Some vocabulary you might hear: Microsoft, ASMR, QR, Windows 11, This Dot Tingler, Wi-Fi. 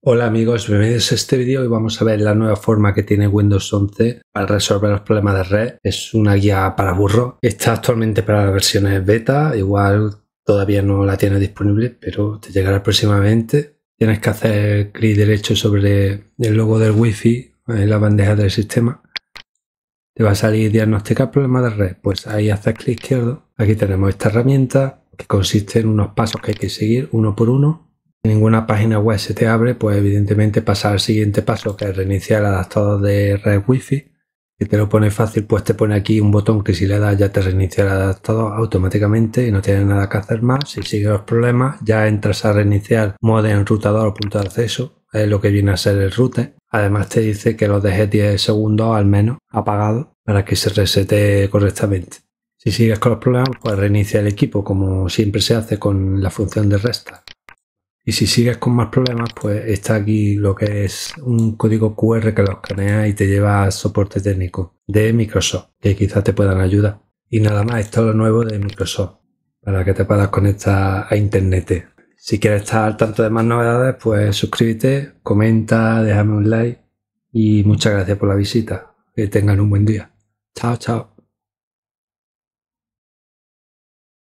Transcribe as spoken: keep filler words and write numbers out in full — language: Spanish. Hola amigos, bienvenidos a este vídeo. Hoy vamos a ver la nueva forma que tiene Windows once para resolver los problemas de red. Es una guía para burro. Está actualmente para las versiones beta, igual todavía no la tienes disponible, pero te llegará próximamente. Tienes que hacer clic derecho sobre el logo del Wi-Fi en la bandeja del sistema. Te va a salir diagnosticar problemas de red. Pues ahí haces clic izquierdo. Aquí tenemos esta herramienta que consiste en unos pasos que hay que seguir uno por uno. Si ninguna página web se te abre, pues evidentemente pasa al siguiente paso, que es reiniciar el adaptador de red wifi. Si te lo pone fácil, pues te pone aquí un botón que si le das ya te reinicia el adaptador automáticamente y no tienes nada que hacer más. Si sigues los problemas, ya entras a reiniciar modem, enrutador o punto de acceso, es lo que viene a ser el router. Además te dice que lo dejes diez segundos al menos apagado para que se resete correctamente. Si sigues con los problemas, pues reinicia el equipo, como siempre se hace con la función de restart. Y si sigues con más problemas, pues está aquí lo que es un código cu erre que lo escaneas y te lleva a soporte técnico de Microsoft, que quizás te puedan ayudar. Y nada más, esto es lo nuevo de Microsoft, para que te puedas conectar a internet. Si quieres estar al tanto de más novedades, pues suscríbete, comenta, déjame un like y muchas gracias por la visita. Que tengan un buen día. Chao, chao.